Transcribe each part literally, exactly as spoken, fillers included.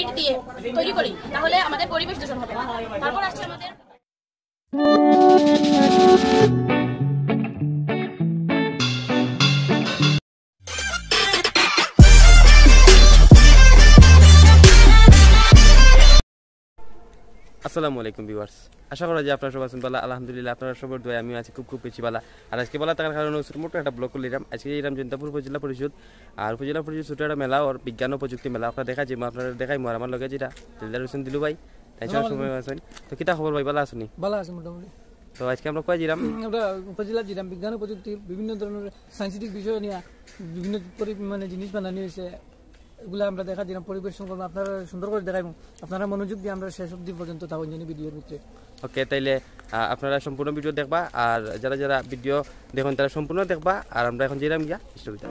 ইট দিয়ে তৈরি করি তাহলে আমাদের পরিবেশ দূষণ হবে। তারপর আসছে আমাদের আসসালামু আলাইকুম ভিউয়ার্স, আশা করা যে আপনারা সবাই আছেন ভালো। আলহামদুলিল্লাহ, আপনারা সবার দোয়া আমি আছি খুব খুব বেশি ভালো। আর আজকে ভালো থাকার কারণে মোটো একটা ব্লগ করলাম। আজকে এলাম জৈন্তাপুর উপজেলা পরিষদ, আর উপজেলা পরিষদ ছোটো একটা মেলা ওর বিজ্ঞান ও প্রযুক্তি মেলা। আপনারা দেখা যাবো, আপনারা দেখাই মো আমার লগে যেটা দিলদার হোসেন দিলু ভাই, তাই সব সময় আছেন। তো কিটা খবর ভাই, ভালো আসুন? ভালো আছেন মোটামুটি। তো আজকে আমরা কয় জিরাম আমরা উপজেলা জিরাম বিজ্ঞান ও প্রযুক্তি বিভিন্ন ধরনের সায়েন্সিফিক বিষয় নিয়ে বিভিন্ন মানে জিনিস বানানো হয়েছে, এগুলো আমরা দেখা দিলাম পরিবেশন করলাম। আপনারা সুন্দর করে দেখাবো, আপনারা মনোযোগ দিয়ে আমরা শেষ অবধি পর্যন্ত থাকুন জানি ভিডিওর ভিতরে। ওকে, তাইলে আপনারা সম্পূর্ণ ভিডিও দেখবা, আর যারা যারা ভিডিও দেখুন তারা সম্পূর্ণ দেখবা। আর আমরা এখন যেরাম গিয়া ইষ্টবিতা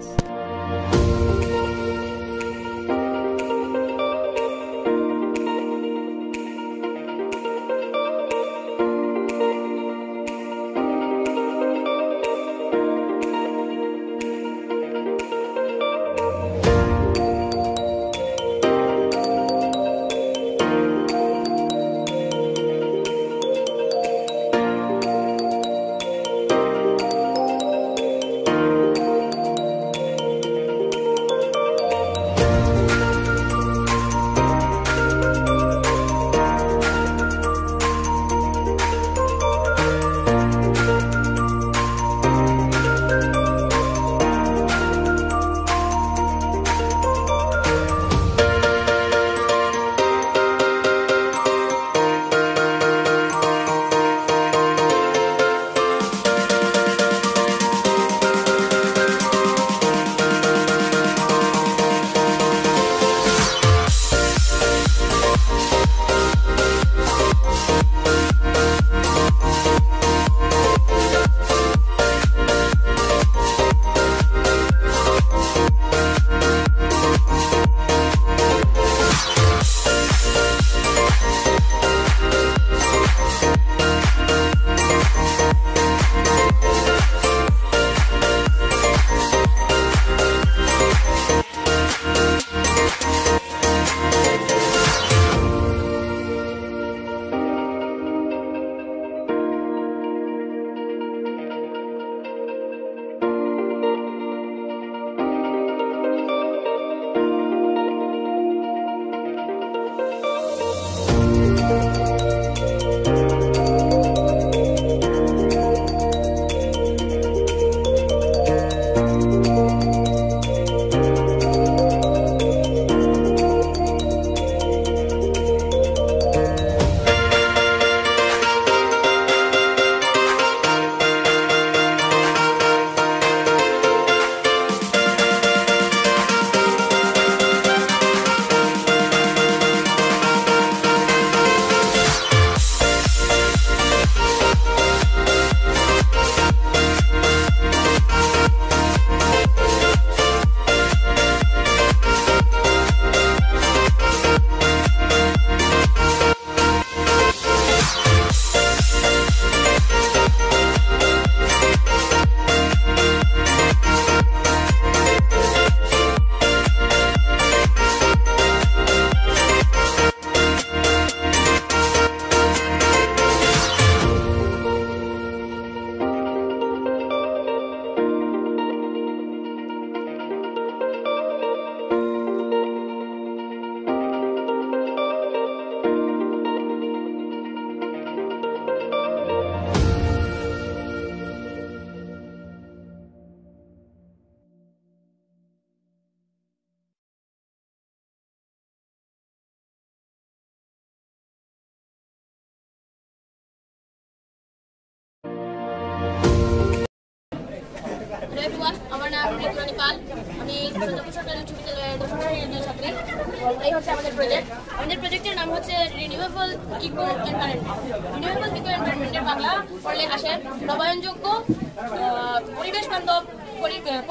পরিবেশ বান্ধব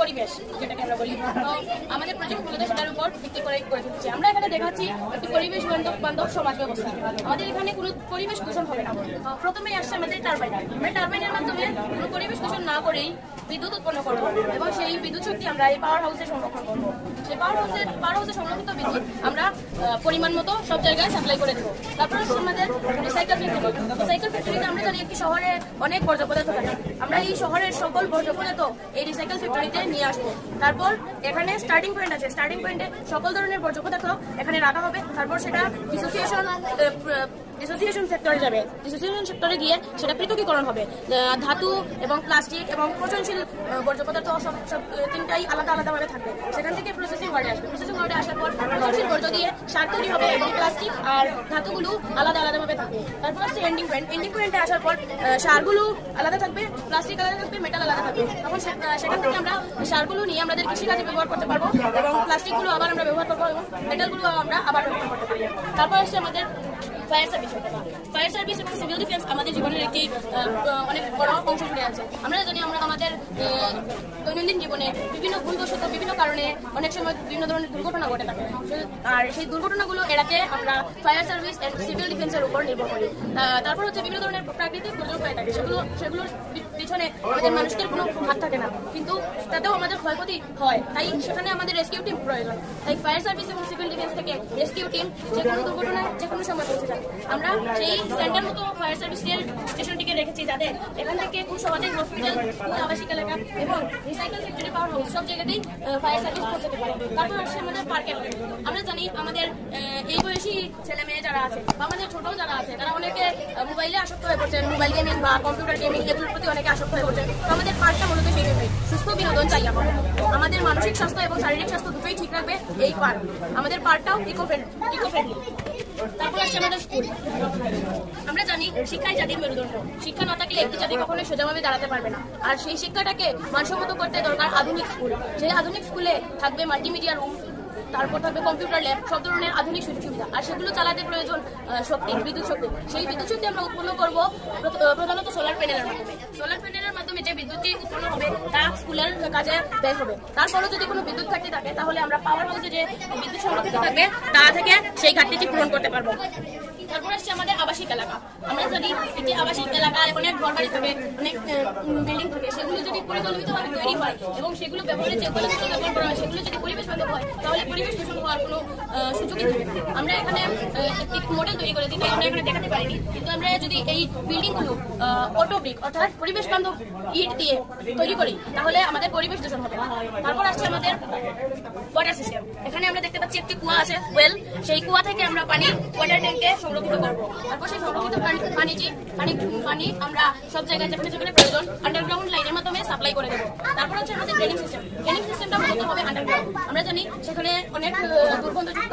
পরিবেশ যেটাকে আমরা বলি, আমাদের প্রজেক্ট মূলত সেটার উপর ভিত্তি করে করে ফেলছি। আমরা এখানে দেখাচ্ছি একটি পরিবেশ বান্ধব বান্ধব সমাজ ব্যবস্থা। আমাদের এখানে কোনো পরিবেশ দূষণ হবে না। প্রথমেই আসছে আমাদের টারবাইন। আমরা টারবাইনের মাধ্যমে কোনো পরিবেশ দূষণ না করেই বিদ্যুৎ উৎপন্ন করবো এবং সেই বিদ্যুৎ শক্তি আমরা এই পাওয়ার হাউসে সংরক্ষণ করবো। সেই পাওয়ার হাউসে পাওয়ার হাউসে সংরক্ষিত বিদ্যুৎ আমরা পরিমাণ মতো সব জায়গায় সাপ্লাই করে দেবো। তারপর হচ্ছে আমাদের রিসাইকেল ফ্যাক্টরি। রিসাইকেল ফ্যাক্টরিতে আমরা জানি একটি শহরে অনেক বর্জ্য পদার্থ থাকে। আমরা এই শহরের সকল বর্জ্য পদার্থ এই রিসাইকেল ফ্যাক্টরিতে নিয়ে আসবো। তারপর এখানে স্টার্টিং পয়েন্ট আছে, স্টার্টিং পয়েন্টে সকল ধরনের বর্জ্য পদার্থ এখানে রাখা হবে। তারপর সেটা ডিসোসিয়েশন ডিসোসিয়েশন সেক্টরে যাবে। ডিসোসিয়েশন সেক্টরে গিয়ে সেটা পৃথকীকরণ হবে। ধাতু এবং প্লাস্টিক এবং পচনশীল বর্জ্য পদার্থ সব সব তিনটাই আলাদা আলাদাভাবে থাকবে। সেখান থেকে প্রসেসিং ওয়ার্ডে আসবে। প্রসেসিং ওয়ার্ডে আসার পর পচনশীল বর্জ্য দিয়ে সার তৈরি হবে এবং প্লাস্টিক আর ধাতুগুলো আলাদা আলাদাভাবে থাকবে। তারপর হচ্ছে এন্ডিং পয়েন্ট। এন্ডিং পয়েন্টে আসার পর সারগুলো আলাদা থাকবে, প্লাস্টিক আলাদা থাকবে, মেটাল আলাদা থাকবে। তখন সেখান থেকে আমরা সারগুলো নিয়ে আমাদের কৃষিকাজে ব্যবহার করতে পারবো এবং প্লাস্টিকগুলো আবার আমরা ব্যবহার করবো এবং মেটালগুলো আমরা আবার ব্যবহার করতে পারবো। তারপর হচ্ছে আমাদের ফায়ার সার্ভিস। ফায়ার সার্ভিস এবং সিভিল ডিফেন্স আমাদের জীবনের একটি অনেক বড় অংশ জুড়ে আছে। আমরা জানি আমরা আমাদের দৈনন্দিন জীবনে বিভিন্ন ভুলবশত বিভিন্ন কারণে অনেক সময় বিভিন্ন ধরনের দুর্ঘটনা ঘটে থাকে, আর সেই দুর্ঘটনাগুলো এড়াতে আমরা ফায়ার সার্ভিস অ্যান্ড সিভিল ডিফেন্সের উপর নির্ভর করি। তারপর হচ্ছে বিভিন্ন ধরনের প্রাকৃতিক দুর্যোগ হয়ে থাকে, সেগুলো সেগুলোর পিছনে আমাদের মানুষদের কোনো হাত থাকে না, কিন্তু তাতেও আমাদের ক্ষয়ক্ষতি হয়। তাই সেখানে আমাদের রেস্কিউ টিম প্রয়োজন। তাই ফায়ার সার্ভিস এবং সিভিল ডিফেন্স থেকে রেস্কিউ টিম যে কোনো দুর্ঘটনায় যে কোনো সময় পৌঁছে থাকে। আমরা সেই সেন্টার মতো ফায়ার সার্ভিসের স্টেশনটিকে রেখেছি, যাতে এখান থেকে খুব সহজে হসপিটাল, স্কুল, আবাসিক এলাকা এবং রিসাইকেল ফ্যাক্টরি, পাওয়ার হাউস সব জায়গাতেই ফায়ার সার্ভিস পৌঁছাতে পারে। তারপর আসছে আমাদের পার্কের। আমরা জানি আমাদের এই বয়সী ছেলে মেয়ে যারা আছে বা আমাদের ছোটো যারা আছে, তারা অনেকে মোবাইলে আসক্ত হয়ে পড়ছেন। মোবাইল গেমিং বা কম্পিউটার গেমিং এগুলোর প্রতি অনেকে আসক্ত হয়ে পড়ছেন। তো আমাদের পার্কটা মূলত সেই জন্যই সুস্থ বিনোদন চাই। আমার আমাদের মানসিক স্বাস্থ্য এবং শারীরিক স্বাস্থ্য দুটোই ঠিক রাখবে এই পার্ক। আমাদের পার্কটাও ইকো ফ্রেন্ডলি। তারপর আসছে আমাদের স্কুল। আমরা জানি শিক্ষাই জাতির মেরুদণ্ড। শিক্ষা না থাকলে একটি জাতি কখনোই সোজাভাবে দাঁড়াতে পারবে না। আর সেই শিক্ষাটাকে মানসম্মত করতে দরকার আধুনিক স্কুল। সেই আধুনিক স্কুলে থাকবে মাল্টিমিডিয়া রুম, তারপর থাকবে কম্পিউটার ল্যাব, সব ধরনের আধুনিক সুযোগ সুবিধা। আর সেগুলো চালাতে প্রয়োজন শক্তি, বিদ্যুৎ শক্তি। সেই বিদ্যুৎ শক্তি আমরা উৎপন্ন করবো প্রধানত সোলার প্যানেলের মাধ্যমে। সোলার প্যানেলের মাধ্যমে যে বিদ্যুৎটি উৎপন্ন হবে তা স্কুলের কাজে ব্যয় হবে। তারপরেও যদি কোনো বিদ্যুৎ ঘাটতি থাকে, তাহলে আমরা পাওয়ার হাউসে যে বিদ্যুৎ সংরক্ষিত থাকবে তা থেকে সেই ঘাটতিটি পূরণ করতে পারবো। তারপর আসছে আমাদের আবাসিক এলাকা। আমরা যদি একটি আবাসিক এলাকায় অনেক ঘর বাড়ি থাকে, অনেক বিল্ডিং থাকে, সেগুলো যদি পরিকল্পিতভাবে তৈরি হয় এবং সেগুলো ব্যবহারের যে উপলব্ধি ব্যবহার করা হয়, সেগুলো যদি পরিবেশ বান্ধব হয়, তাহলে পরিবেশ দূষণ হওয়ার কোনো সুযোগই থাকে না। আমরা এখানে একটি মডেল তৈরি করেছি, তাই আমরা এখানে দেখাতে পারিনি, কিন্তু আমরা যদি এই বিল্ডিংগুলো অটো ব্রিক অর্থাৎ পরিবেশ বান্ধব ইট দিয়ে তৈরি করি, তাহলে আমাদের পরিবেশ দূষণ হবে। তারপর আসছে আমাদের ওয়াটার সিস্টেম। এখানে আমরা দেখতে পাচ্ছি একটি কুয়া আছে, ওয়েল। সেই কুয়া থেকে আমরা পানি ওয়াটার ট্যাঙ্কে সংরক্ষণ করবো। তারপর সেই সংরক্ষিত পানিটি পানি পানি আমরা সব জায়গায় যেখানে যেখানে প্রয়োজন আন্ডারগ্রাউন্ড লাইনের মাধ্যমে সাপ্লাই করে দেবো। তারপর হচ্ছে আমাদের ড্রেনিং সিস্টেম। ড্রেনিং সিস্টেমটা মূলত হবে আন্ডারগ্রাউন্ড। আমরা জানি সেখানে অনেক দুর্গন্ধযুক্ত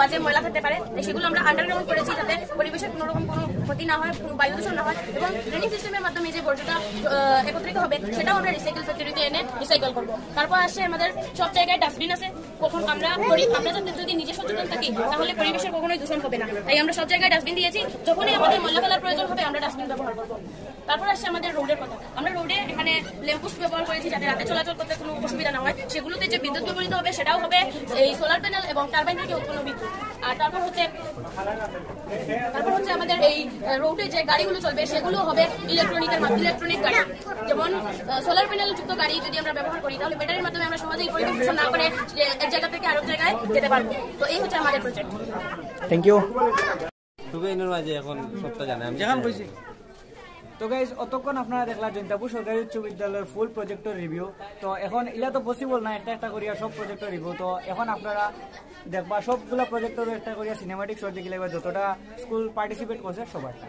বাজে ময়লা থাকতে পারে, সেগুলো আমরা আন্ডারগ্রাউন্ড করেছি যাতে পরিবেশের কোনো রকম কোনো ক্ষতি না হয়, কোনো বায়ু দূষণ না হয়। এবং ড্রেনিং সিস্টেমের মাধ্যমে যে বর্জ্যটা একত্রিত হবে সেটাও আমরা রিসাইকেল ফ্যাক্টরিতে এনে রিসাইকেল করবো। তারপর আসে আমাদের সব জায়গায় ডাস্টবিন আছে। কখন আমরা আমরা যদি নিজে সচেতন থাকি, তাহলে পরিবেশের কখনোই দূষণ হবে না। তাই আমরা সব জায়গায় ডাস্টবিন দিয়েছি। যখনই আমাদের ময়লা ফেলার প্রয়োজন হবে, আমরা ডাস্টবিন ব্যবহার করবো। তারপর আসছে আমাদের রোডের কথা। আমরা রোডে এখানে ল্যাম্পপোস্ট ব্যবহার করেছি, যাতে রাতে চলাচল করতে কোনো অসুবিধা না হয়। সেগুলোতে যে বিদ্যুৎ ব্যবহৃত হবে সেটাও হবে এই সোলার প্যানেল এবং টারবাইন থেকে উৎপন্ন বিদ্যুৎ। আর তারপর হচ্ছে তারপর হচ্ছে আমাদের এই রোডে যে গাড়িগুলো চলবে সেগুলো হবে ইলেকট্রনিকের ইলেকট্রনিক গাড়ি। যেমন সোলার প্যানেল যুক্ত গাড়ি যদি আমরা ব্যবহার করি, তাহলে ব্যাটারির মাধ্যমে আমরা সহজেই পরিবেশ দূষণ না করে এক জায়গা থেকে আরেক জায়গায় যেতে পারবো। তো এই হচ্ছে আমাদের প্রজেক্ট। Thank you. তো গাইজ, অতক্ষণ আপনারা দেখলা জৈন্তাপুর সরকারি উচ্চ বিদ্যালয়ের ফুল প্রজেক্টের রিভিউ। তো এখন ইলা তো পসিবল না একটা একটা করিয়া সব প্রজেক্টের রিভিউ। তো এখন আপনারা দেখবা সবগুলো প্রজেক্টের একটা করিয়া সিনেমাটিক শর্ট দেখলে যতটা স্কুল পার্টিসিপেট করছে সবারটা।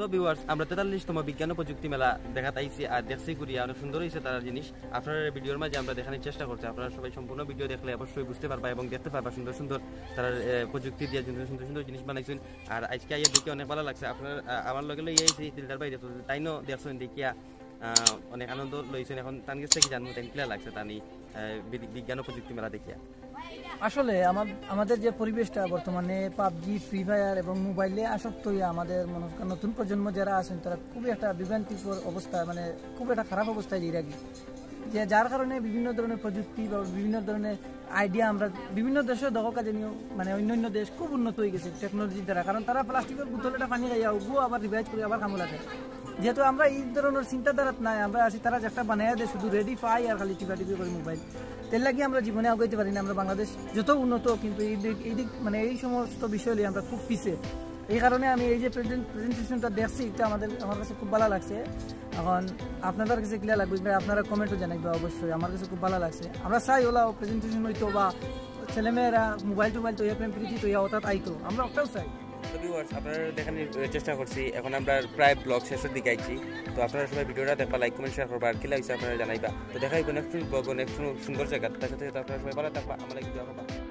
So viewers, আমরা তেতাল্লিশতম বিজ্ঞান প্রযুক্তি মেলা দেখা পাইছি আর দেখছি ঘুরিয়া অনেক সুন্দর হয়েছে তার জিনিস। আপনারা ভিডিওর মাঝে আমরা দেখানোর চেষ্টা করছি, আপনারা সবাই সম্পূর্ণ ভিডিও দেখলে অবশ্যই বুঝতে পারবা এবং দেখতে পারবা সুন্দর সুন্দর তার প্রযুক্তি দিয়ে সুন্দর সুন্দর সুন্দর জিনিস বানাইছেন। আর আজকে আইয়া দেখি অনেক ভালো লাগছে, আপনার আমার লগে লই এই তিলদার ভাই তাইনও দেখছেন দেখিয়া অনেক আনন্দ লইছেন। এখন তার কাছে কি জানবো তাই কিলা লাগছে তানি বিজ্ঞান প্রযুক্তি মেলা দেখিয়া? আসলে আমাদের যে পরিবেশটা বর্তমানে পাবজি, ফ্রি ফায়ার এবং মোবাইলে আসক্ত হয়ে আমাদের মনে হয় নতুন প্রজন্ম যারা আছেন তারা খুবই একটা বিভ্রান্তিকর অবস্থা, মানে খুব একটা খারাপ অবস্থায় যেয়ে রাখি, যে যার কারণে বিভিন্ন ধরনের প্রযুক্তি বা বিভিন্ন ধরনের আইডিয়া আমরা বিভিন্ন দেশের দহ কাজে নিয়েও মানে অন্য অন্য দেশ খুব উন্নত হয়ে গেছে টেকনোলজির দ্বারা। কারণ তারা প্লাস্টিকের বোতলটা পানি খাইয়া ওগুলো আবার রিভাইজ করে আবার কামড় আছে, যেহেতু আমরা এই ধরনের চিন্তাধারা নাই, আমরা আছি তারা একটা বানাইয়া দেয় শুধু রেডি পাই আর খালি টিপা টিপি করে মোবাইল, এর লাগে আমরা জীবনে আগাইতে পারি না। আমরা বাংলাদেশ যত উন্নত কিন্তু এই দিক এই দিক মানে এই সমস্ত বিষয় নিয়ে আমরা খুব পিছিয়ে, এই কারণে আমি এই যে প্রেজেন্টেশনটা দেখছি এটা আমাদের আমার কাছে খুব ভালো লাগছে। এখন আপনাদের কাছে ক্লিয়ার লাগবে, আপনারা কমেন্টও জানাইবে অবশ্যই, আমার কাছে খুব ভালো লাগছে। আমরা চাই ওলা প্রেজেন্টেশন হইতো বা ছেলেমেয়েরা মোবাইল টোবাইল তো প্রেমপ্রীতি তো অর্থাৎ আইতো, আমরা ওটাও চাই। তো ভিউয়ার্স, আপনারা দেখানোর চেষ্টা করছি, এখন আমরা প্রায় ব্লগ শেষের দিকে আইছি, তো আপনারা সবাই ভিডিওটা দেখবা, লাইক কমেন্ট শেয়ার করবা আর কি লাগছে আপনারা জানাইবা। তো দেখাইব নেক্সট ব্লগ নেক্সট সুন্দর জায়গা, তার সাথে আপনারা সবাই ভালো থাকবা, আমার লাইক দিবা।